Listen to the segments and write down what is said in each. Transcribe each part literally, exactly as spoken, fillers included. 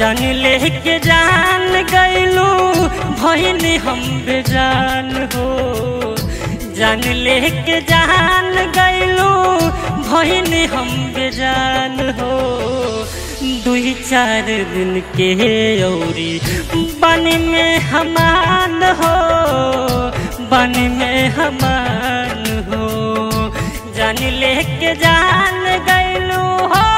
जान लेके जान गईलू हो, जान लेके जान गईलू भइल हम बेजान हो। जान लेके जान गईलू भइल हम बेजान हो। दुई चार दिन के औरी बन में हमान हो, बन में हमान हो। जान लेके जान गईलू हो।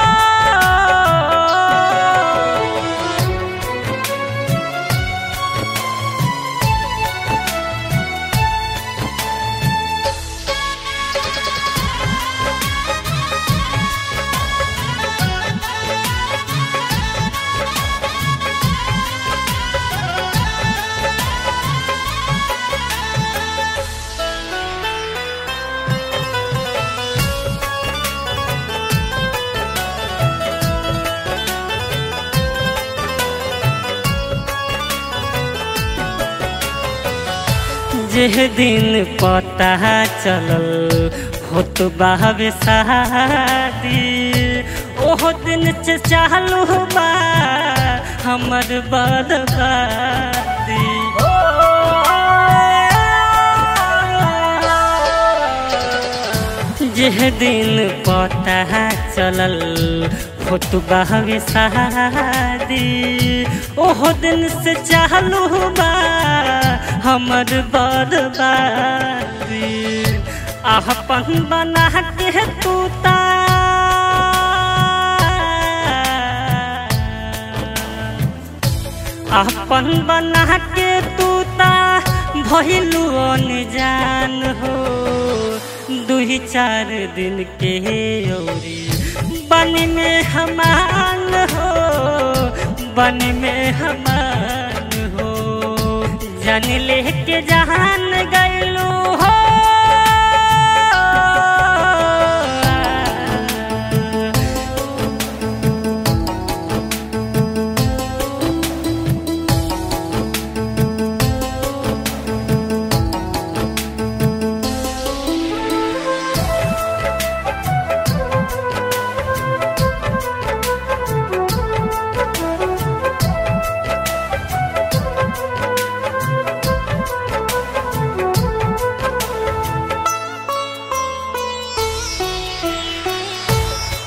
जिस दिन पता चलल हो तो बावे शादी, ओह दिन से चालू बा हमर बर्बादी। जिस दिन पता चलल हो तो बावे शादी, ओह दिन से चालू बा हमर बर्बादी। आपन बना के तूता, आपन बना के तूता भइलू अनजान हो। दुई चार दिन के औरी बन में हमान हो, बन में हमान। जान लेके जान गईलू हो,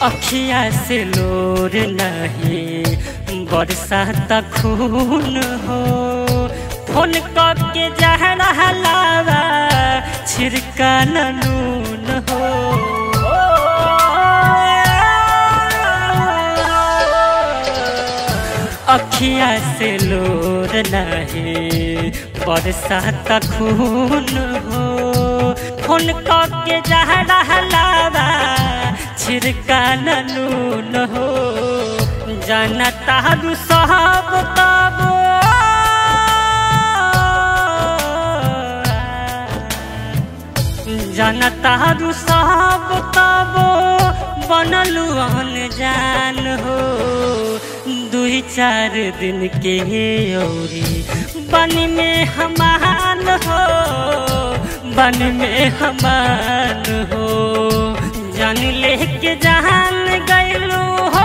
अखिया से लोर नहीं बरसा तक खून हो। फोन करके जहरा हलावा छिड़का नून हो। अखिया से लोर नहीं बरसा तक खून हो। फोन करके जहरा हलावा छिड़का नून हो। जाना तारू साहब तब, जाना तारू साहब तब बनलू अनजान हो। दुई चार दिन के औरी बन में हमान हो, बन में हमान हो। जान लेके जान गईलू हो,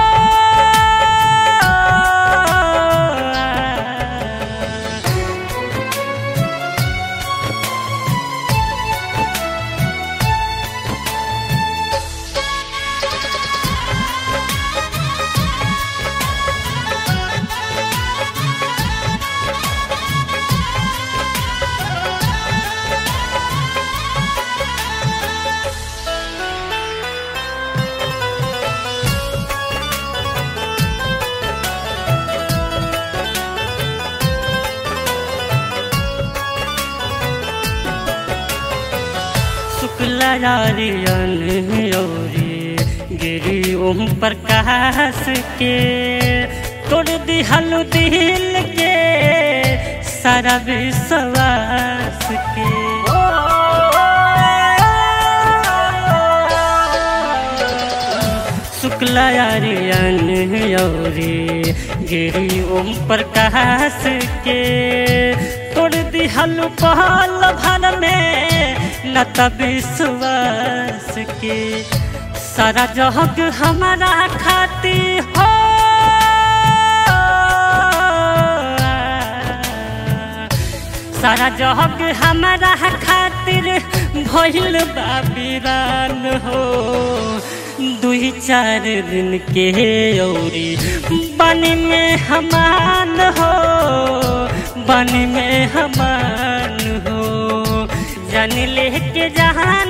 वाला यारियन योरी गिरी ओम पर कास के तोड़ दिहल दिल के सारा विश्वास के। शुक्ला यारियन योरी गिरी ओम पर कास के तोड़ दिहल पहल भर में न तब विश्वास के। सारा जहग हमारा खाती हो सारा जहग हमारा खातिर भइल बा वीरान हो। दुई चार दिन के औरी बन में हमान हो बन में हमान हो। जान लेके जान